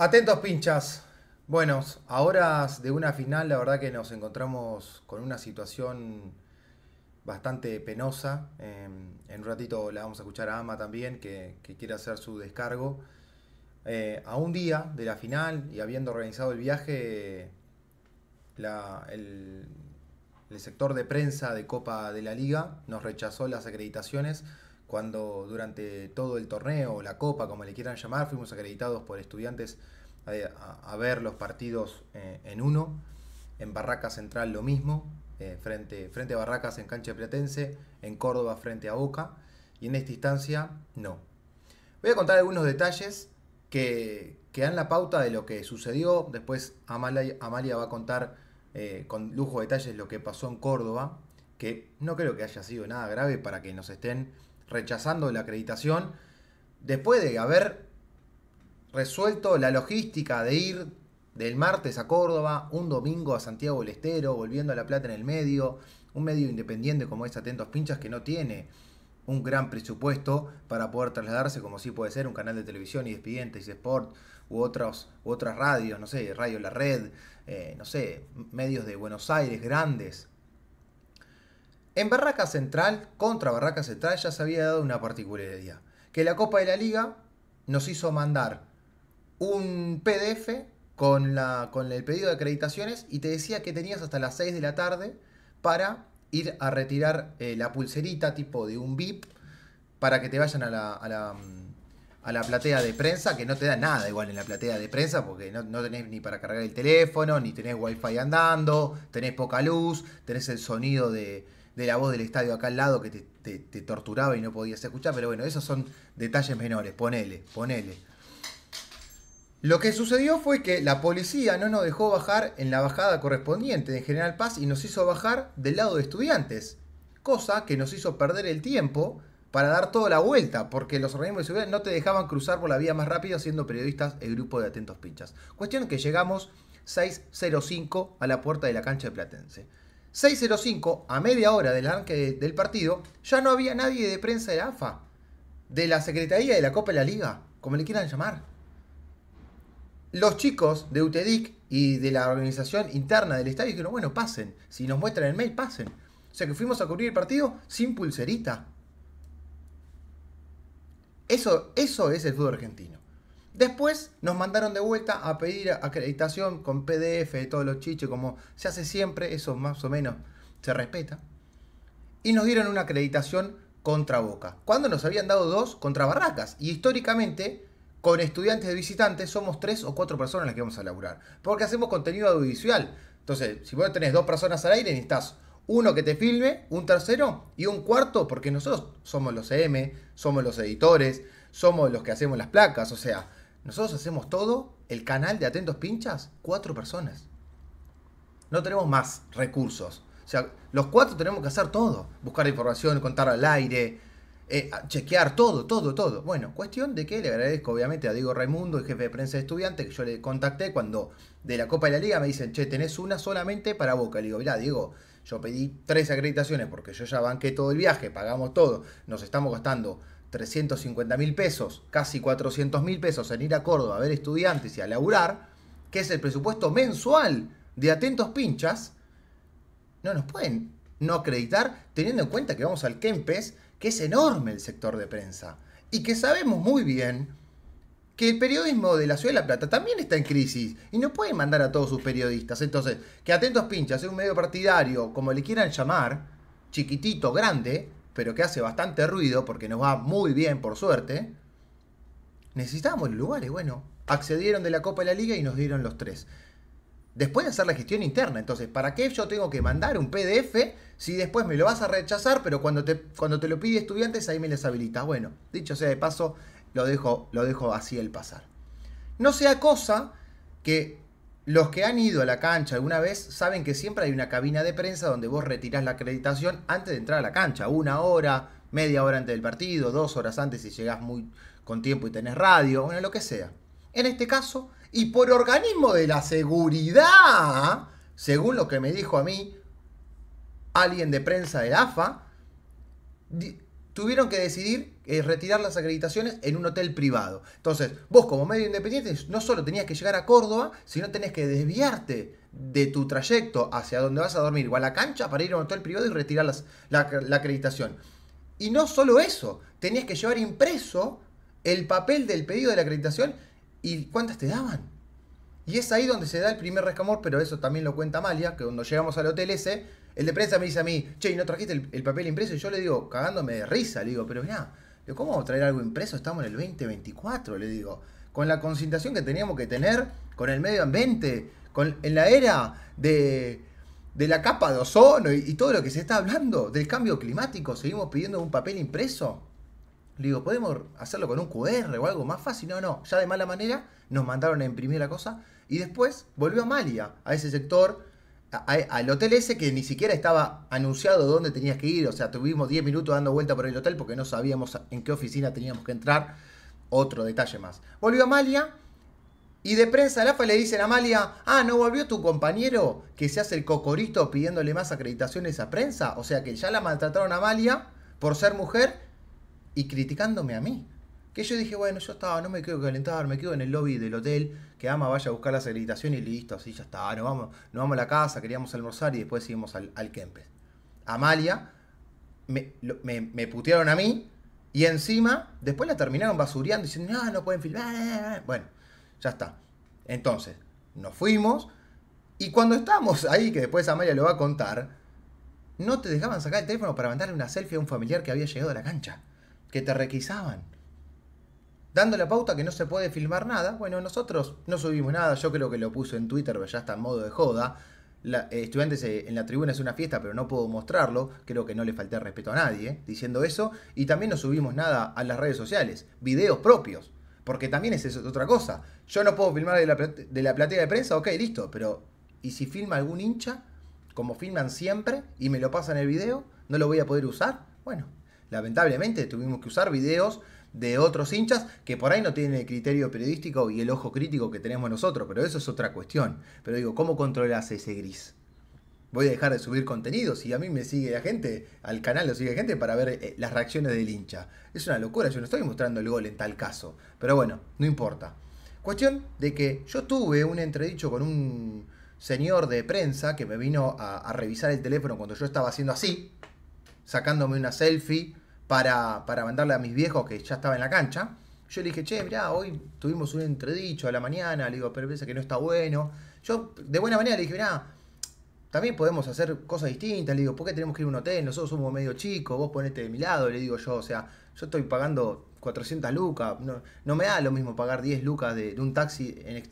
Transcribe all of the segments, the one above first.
Atentos Pinchas, buenos, a horas de una final, la verdad que nos encontramos con una situación bastante penosa. En un ratito la vamos a escuchar a Ama también, que quiere hacer su descargo. A un día de la final y habiendo organizado el viaje, el sector de prensa de Copa de la Liga nos rechazó las acreditaciones cuando durante todo el torneo, la Copa, como le quieran llamar, fuimos acreditados por Estudiantes a ver los partidos en uno. En Barracas Central lo mismo, frente a Barracas en Cancha Platense, en Córdoba frente a Boca, y en esta instancia no. Voy a contar algunos detalles que dan la pauta de lo que sucedió. Después Amalia va a contar con lujo de detalles lo que pasó en Córdoba, que no creo que haya sido nada grave para que nos estén rechazando la acreditación después de haber resuelto la logística de ir del martes a Córdoba, un domingo a Santiago del Estero, volviendo a La Plata en el medio, un medio independiente como es Atentos Pinchas, que no tiene un gran presupuesto para poder trasladarse, como sí puede ser un canal de televisión y Estudiantes, Sport u otras radios, no sé, Radio La Red, no sé, medios de Buenos Aires grandes. En Barracas Central, contra Barracas Central, ya se había dado una particularidad, que la Copa de la Liga nos hizo mandar un PDF con el pedido de acreditaciones y te decía que tenías hasta las 6 de la tarde para ir a retirar la pulserita tipo de un VIP para que te vayan a la platea de prensa, que no te da nada igual en la platea de prensa, porque no tenés ni para cargar el teléfono, ni tenés wifi andando, tenés poca luz, tenés el sonido de la voz del estadio acá al lado que te torturaba y no podías escuchar, pero bueno, esos son detalles menores, ponele. Lo que sucedió fue que la policía no nos dejó bajar en la bajada correspondiente de General Paz y nos hizo bajar del lado de Estudiantes, cosa que nos hizo perder el tiempo para dar toda la vuelta, porque los organismos de seguridad no te dejaban cruzar por la vía más rápida, siendo periodistas el grupo de Atentos Pinchas. Cuestión que llegamos 6:05 a la puerta de la cancha de Platense. 6:05, a media hora del arranque del partido, ya no había nadie de prensa de la AFA, de la Secretaría de la Copa de la Liga, como le quieran llamar. Los chicos de Utedic y de la organización interna del estadio dijeron, bueno, pasen, si nos muestran el mail, pasen. O sea que fuimos a cubrir el partido sin pulserita. Eso es el fútbol argentino. Después nos mandaron de vuelta a pedir acreditación con PDF de todos los chichos, como se hace siempre, eso más o menos se respeta. Y nos dieron una acreditación contra Boca, cuando nos habían dado dos contra Barracas. Y históricamente, con Estudiantes de visitantes, somos 3 o 4 personas las que vamos a laburar, porque hacemos contenido audiovisual. Entonces, si vos tenés 2 personas al aire, necesitas uno que te filme, un tercero y un cuarto, porque nosotros somos los CM, somos los editores, somos los que hacemos las placas, o sea, nosotros hacemos todo, el canal de Atentos Pinchas, 4 personas. No tenemos más recursos. O sea, los 4 tenemos que hacer todo. Buscar información, contar al aire, chequear todo. Bueno, cuestión de que le agradezco obviamente a Diego Raimundo, el jefe de prensa de Estudiantes, que yo le contacté cuando de la Copa de la Liga me dicen, che, tenés una solamente para Boca. Le digo, mirá, Diego, yo pedí 3 acreditaciones porque yo ya banqué todo el viaje, pagamos todo, nos estamos gastando 350.000 pesos, casi 400.000 pesos en ir a Córdoba a ver Estudiantes y a laburar, que es el presupuesto mensual de Atentos Pinchas. No nos pueden no acreditar, teniendo en cuenta que vamos al Kempes, que es enorme el sector de prensa, y que sabemos muy bien que el periodismo de la ciudad de La Plata también está en crisis, y no pueden mandar a todos sus periodistas. Entonces, que Atentos Pinchas es un medio partidario, como le quieran llamar, chiquitito, grande, pero que hace bastante ruido porque nos va muy bien, por suerte, necesitábamos los lugares. Bueno, accedieron de la Copa de la Liga y nos dieron los 3. Después de hacer la gestión interna. Entonces, ¿para qué yo tengo que mandar un PDF si después me lo vas a rechazar? Pero cuando te lo pide Estudiantes, ahí me les habilitas. Bueno, dicho sea de paso, lo dejo así al pasar. No sea cosa que los que han ido a la cancha alguna vez saben que siempre hay una cabina de prensa donde vos retirás la acreditación antes de entrar a la cancha. Una hora, media hora antes del partido, 2 horas antes si llegás muy con tiempo y tenés radio, bueno, lo que sea. En este caso, y por organismo de la seguridad, según lo que me dijo a mí alguien de prensa de la AFA, tuvieron que decidir retirar las acreditaciones en un hotel privado. Entonces, vos como medio independiente no solo tenías que llegar a Córdoba, sino tenés que desviarte de tu trayecto hacia donde vas a dormir o a la cancha para ir a un hotel privado y retirar la acreditación. Y no solo eso, tenías que llevar impreso el papel del pedido de la acreditación y cuántas te daban. Y es ahí donde se da el primer rescamor, pero eso también lo cuenta Amalia, que cuando llegamos al hotel ese, el de prensa me dice a mí, che, ¿y no trajiste el papel impreso? Y yo le digo, cagándome de risa, le digo, pero mirá, ¿cómo vamos a traer algo impreso? Estamos en el 2024, le digo, con la concentración que teníamos que tener, con el medio ambiente, en la era de la capa de ozono y todo lo que se está hablando del cambio climático, seguimos pidiendo un papel impreso. Le digo, ¿podemos hacerlo con un QR o algo más fácil? No, no, ya de mala manera nos mandaron a imprimir la cosa. Y después volvió Amalia a ese sector, al hotel ese que ni siquiera estaba anunciado dónde tenías que ir. O sea, tuvimos 10 minutos dando vuelta por el hotel porque no sabíamos en qué oficina teníamos que entrar. Otro detalle más. Volvió Amalia y de prensa al AFA le dicen a Amalia, ah, ¿no volvió tu compañero que se hace el cocorito pidiéndole más acreditaciones a prensa? O sea, que ya la maltrataron a Amalia por ser mujer y criticándome a mí. Que yo dije, bueno, yo estaba, no me quedo calentar, me quedo en el lobby del hotel, que Ama vaya a buscar las acreditaciones y listo, así ya está, nos vamos a la casa, queríamos almorzar y después íbamos al Kempes. Amalia, me putearon a mí y encima después la terminaron basureando diciendo, no, no pueden filmar, bueno, ya está. Entonces, nos fuimos y cuando estamos ahí, que después Amalia lo va a contar, no te dejaban sacar el teléfono para mandarle una selfie a un familiar que había llegado a la cancha, que te requisaban, dando la pauta que no se puede filmar nada. Bueno, nosotros no subimos nada, yo creo que lo puso en Twitter, pero ya está en modo de joda. Estudiantes en la tribuna es una fiesta, pero no puedo mostrarlo, creo que no le falté respeto a nadie diciendo eso. Y también no subimos nada a las redes sociales, videos propios, porque también es eso, otra cosa. Yo no puedo filmar de la platea de prensa, ok, listo, pero ¿y si filma algún hincha, como filman siempre, y me lo pasan el video, no lo voy a poder usar? Bueno, lamentablemente tuvimos que usar videos de otros hinchas que por ahí no tienen el criterio periodístico y el ojo crítico que tenemos nosotros, pero eso es otra cuestión. Pero digo, ¿cómo controlas ese gris? Voy a dejar de subir contenidos y a mí me sigue la gente, al canal lo sigue gente para ver las reacciones del hincha. Es una locura, yo no estoy mostrando el gol en tal caso, pero bueno, no importa. Cuestión de que yo tuve un entredicho con un señor de prensa que me vino a revisar el teléfono cuando yo estaba haciendo así, sacándome una selfie para mandarle a mis viejos que ya estaba en la cancha. Yo le dije, che, mirá, hoy tuvimos un entredicho a la mañana, le digo, pero piensa que no está bueno. Yo, de buena manera, le dije, mirá, también podemos hacer cosas distintas, le digo, ¿por qué tenemos que ir a un hotel? Nosotros somos medio chicos, vos ponete de mi lado, le digo yo, o sea, yo estoy pagando 400 lucas, no me da lo mismo pagar 10 lucas de un taxi en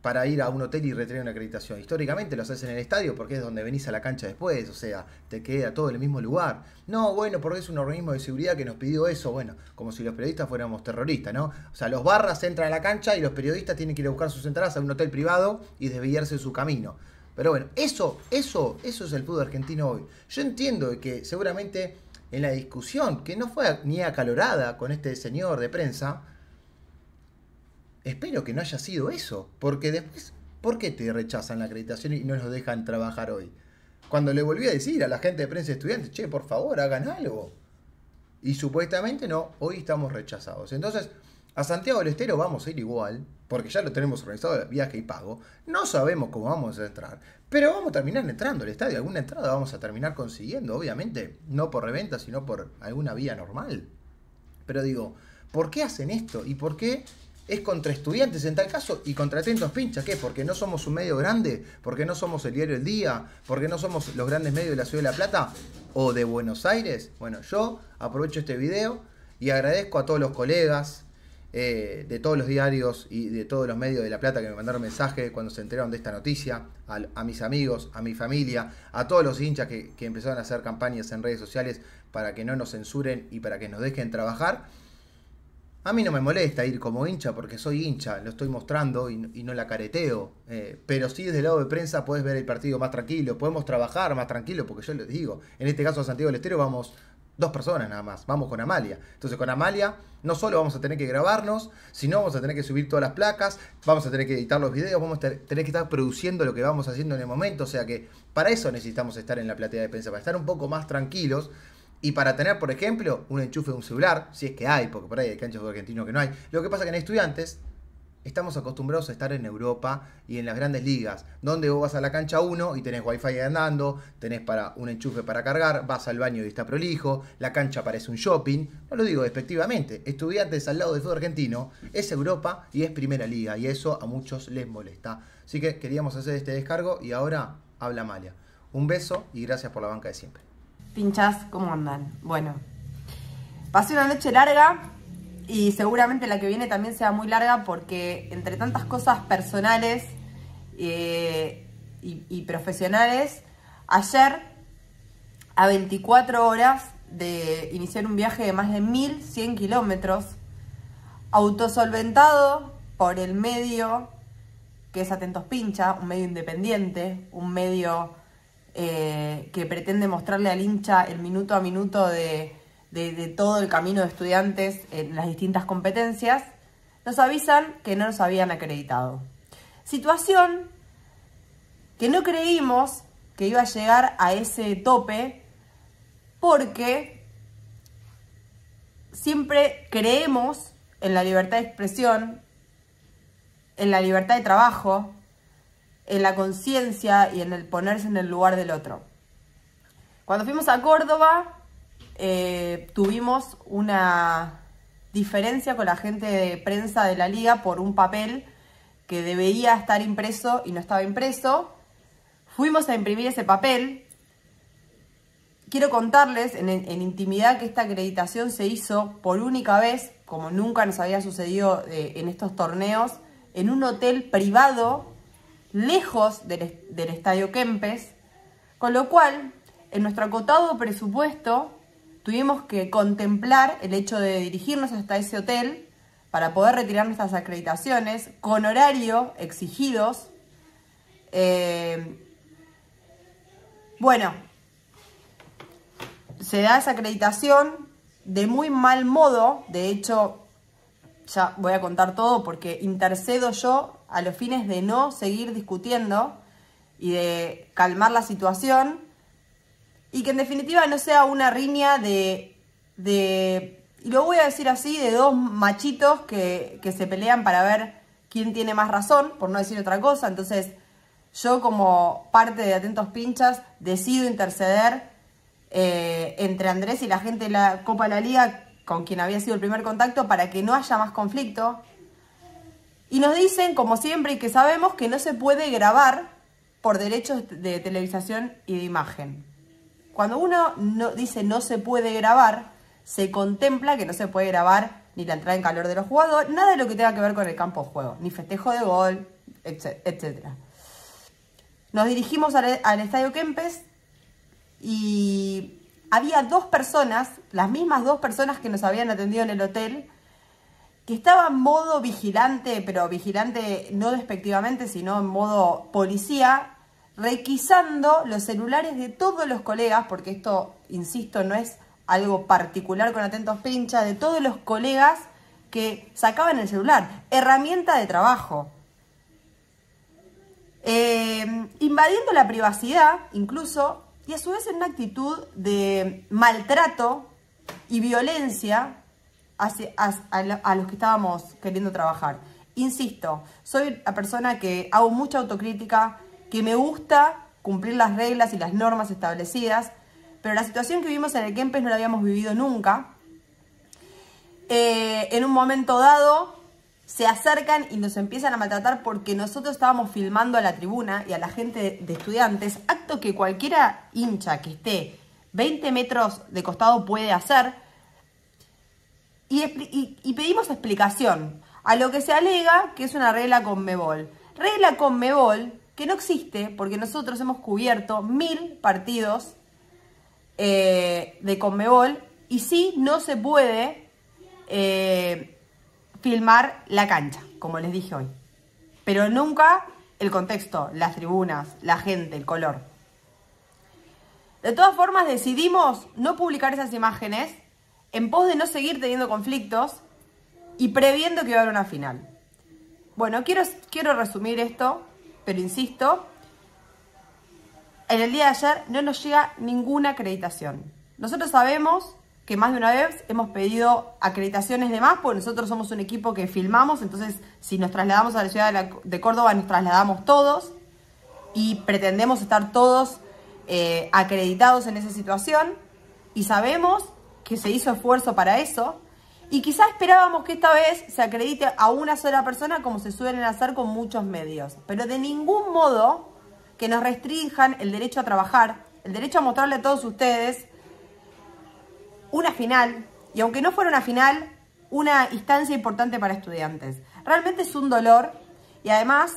para ir a un hotel y retirar una acreditación. Históricamente lo haces en el estadio porque es donde venís a la cancha después, o sea, te queda todo en el mismo lugar. No, bueno, porque es un organismo de seguridad que nos pidió eso, bueno, como si los periodistas fuéramos terroristas, ¿no? O sea, los barras entran a la cancha y los periodistas tienen que ir a buscar sus entradas a un hotel privado y desviarse de su camino. Pero bueno, eso es el fútbol argentino hoy. Yo entiendo que seguramente en la discusión, que no fue ni acalorada con este señor de prensa, espero que no haya sido eso, porque después, ¿por qué te rechazan la acreditación y no nos dejan trabajar hoy? Cuando le volví a decir a la gente de prensa estudiante, che, por favor, hagan algo. Y supuestamente no, hoy estamos rechazados. Entonces, a Santiago del Estero vamos a ir igual, porque ya lo tenemos organizado, viaje y pago. No sabemos cómo vamos a entrar, pero vamos a terminar entrando al estadio. Alguna entrada vamos a terminar consiguiendo, obviamente, no por reventa, sino por alguna vía normal. Pero digo, ¿por qué hacen esto? ¿Y por qué es contra Estudiantes en tal caso y contra Atentos Pinchas? ¿Qué? ¿Porque no somos un medio grande? ¿Porque no somos el diario El Día? ¿Porque no somos los grandes medios de la Ciudad de La Plata o de Buenos Aires? Bueno, yo aprovecho este video y agradezco a todos los colegas de todos los diarios y de todos los medios de La Plata que me mandaron mensaje cuando se enteraron de esta noticia, a mis amigos, a mi familia, a todos los hinchas que empezaron a hacer campañas en redes sociales para que no nos censuren y para que nos dejen trabajar. A mí no me molesta ir como hincha porque soy hincha, lo estoy mostrando y no la careteo. Pero sí, desde el lado de prensa podés ver el partido más tranquilo, podemos trabajar más tranquilo, porque yo les digo, en este caso a Santiago del Estero vamos dos personas nada más, vamos con Amalia. Entonces con Amalia no solo vamos a tener que grabarnos, sino vamos a tener que subir todas las placas, vamos a tener que editar los videos, vamos a tener que estar produciendo lo que vamos haciendo en el momento. O sea que para eso necesitamos estar en la platea de prensa, para estar un poco más tranquilos Y para tener, por ejemplo, un enchufe de un celular, si es que hay, porque por ahí hay canchas de argentinos que no hay. Lo que pasa es que en Estudiantes estamos acostumbrados a estar en Europa y en las grandes ligas, donde vos vas a la cancha 1 y tenés wifi andando, tenés para un enchufe para cargar, vas al baño y está prolijo, la cancha parece un shopping. No lo digo despectivamente, Estudiantes al lado del fútbol argentino es Europa y es primera liga, y eso a muchos les molesta. Así que queríamos hacer este descargo y ahora habla Amalia. Un beso y gracias por la banca de siempre. Pinchas, ¿cómo andan? Bueno, pasé una noche larga y seguramente la que viene también sea muy larga, porque entre tantas cosas personales y profesionales, ayer a 24 horas de iniciar un viaje de más de 1100 kilómetros, autosolventado por el medio que es Atentos Pincha, un medio independiente, un medio que pretende mostrarle al hincha el minuto a minuto de todo el camino de Estudiantes en las distintas competencias, nos avisan que no nos habían acreditado. Situación que no creímos que iba a llegar a ese tope, porque siempre creemos en la libertad de expresión, en la libertad de trabajo, en la conciencia y en el ponerse en el lugar del otro. Cuando fuimos a Córdoba, tuvimos una diferencia con la gente de prensa de la liga por un papel que debía estar impreso y no estaba impreso. Fuimos a imprimir ese papel. Quiero contarles en intimidad que esta acreditación se hizo por única vez, como nunca nos había sucedido en estos torneos, en un hotel privado, lejos del estadio Kempes, con lo cual, en nuestro acotado presupuesto, tuvimos que contemplar el hecho de dirigirnos hasta ese hotel para poder retirar nuestras acreditaciones con horario exigidos. Bueno, se da esa acreditación de muy mal modo. De hecho, ya voy a contar todo porque intercedo yo a los fines de no seguir discutiendo y de calmar la situación. Y que en definitiva no sea una riña y lo voy a decir así, de dos machitos que se pelean para ver quién tiene más razón, por no decir otra cosa. Entonces yo, como parte de Atentos Pinchas, decido interceder entre Andrés y la gente de la Copa de la Liga, con quien había sido el primer contacto, para que no haya más conflicto. Y nos dicen, como siempre, y que sabemos, que no se puede grabar por derechos de televisación y de imagen. Cuando uno dice no se puede grabar, se contempla que no se puede grabar ni la entrada en calor de los jugadores, nada de lo que tenga que ver con el campo de juego, ni festejo de gol, etc. Nos dirigimos al estadio Kempes y había dos personas, las mismas dos personas que nos habían atendido en el hotel, que estaban en modo vigilante, pero vigilante no despectivamente, sino en modo policía, requisando los celulares de todos los colegas, porque esto, insisto, no es algo particular con Atentos Pinchas, de todos los colegas que sacaban el celular, herramienta de trabajo, invadiendo la privacidad incluso, y a su vez en una actitud de maltrato y violencia a los que estábamos queriendo trabajar. Insisto, soy la persona que hago mucha autocrítica, que me gusta cumplir las reglas y las normas establecidas, pero la situación que vivimos en el Kempes no la habíamos vivido nunca. En un momento dado se acercan y nos empiezan a maltratar porque nosotros estábamos filmando a la tribuna y a la gente de Estudiantes, acto que cualquiera hincha que esté 20 metros de costado puede hacer, y pedimos explicación, a lo que se alega que es una regla Conmebol. Regla Conmebol que no existe, porque nosotros hemos cubierto 1000 partidos de Conmebol y sí, no se puede filmar la cancha, como les dije hoy. Pero nunca el contexto, las tribunas, la gente, el color. De todas formas, decidimos no publicar esas imágenes en pos de no seguir teniendo conflictos y previendo que iba a haber una final. Bueno, quiero resumir esto. Pero insisto, en el día de ayer no nos llega ninguna acreditación. Nosotros sabemos que más de una vez hemos pedido acreditaciones de más, porque nosotros somos un equipo que filmamos, entonces si nos trasladamos a la ciudad de Córdoba, nos trasladamos todos y pretendemos estar todos acreditados en esa situación, y sabemos que se hizo esfuerzo para eso, y quizá esperábamos que esta vez se acredite a una sola persona, como se suelen hacer con muchos medios, pero de ningún modo que nos restrinjan el derecho a trabajar, el derecho a mostrarle a todos ustedes una final, y aunque no fuera una final, una instancia importante para Estudiantes. Realmente es un dolor, y además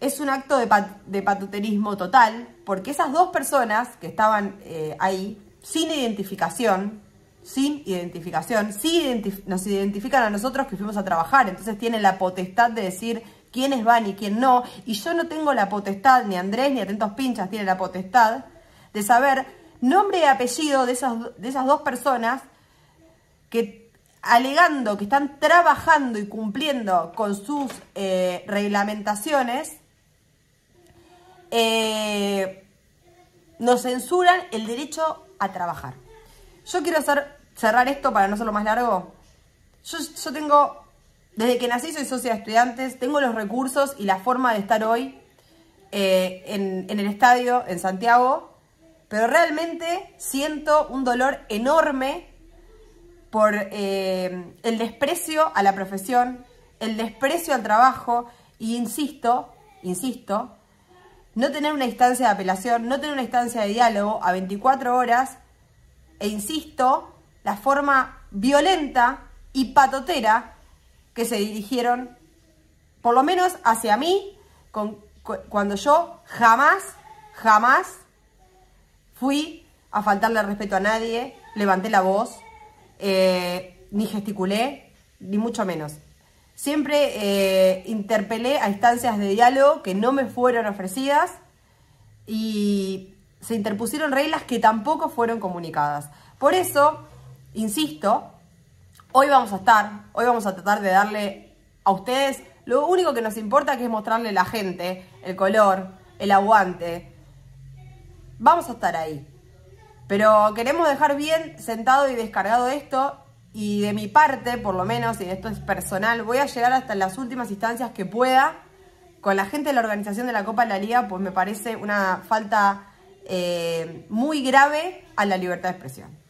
es un acto de patuterismo total, porque esas dos personas que estaban ahí, sin identificación, sí nos identifican a nosotros que fuimos a trabajar, entonces tienen la potestad de decir quiénes van y quién no, y yo no tengo la potestad, ni Andrés ni Atentos Pinchas tiene la potestad de saber nombre y apellido de esas dos personas que, alegando que están trabajando y cumpliendo con sus reglamentaciones, nos censuran el derecho a trabajar. Yo quiero cerrar esto para no hacerlo más largo. Yo tengo, desde que nací soy socia de Estudiantes, tengo los recursos y la forma de estar hoy en el estadio, en Santiago, pero realmente siento un dolor enorme por el desprecio a la profesión, el desprecio al trabajo, y insisto, no tener una instancia de apelación, no tener una instancia de diálogo a 24 horas, e insisto, la forma violenta y patotera que se dirigieron, por lo menos hacia mí, cuando yo jamás fui a faltarle respeto a nadie, levanté la voz, ni gesticulé, ni mucho menos. Siempre interpelé a instancias de diálogo que no me fueron ofrecidas, y se interpusieron reglas que tampoco fueron comunicadas. Por eso, insisto, hoy vamos a tratar de darle a ustedes lo único que nos importa, que es mostrarle la gente, el color, el aguante. Vamos a estar ahí, pero queremos dejar bien sentado y descargado esto, y de mi parte, por lo menos, y esto es personal, voy a llegar hasta las últimas instancias que pueda con la gente de la organización de la Copa de la Liga, pues me parece una falta muy grave a la libertad de expresión.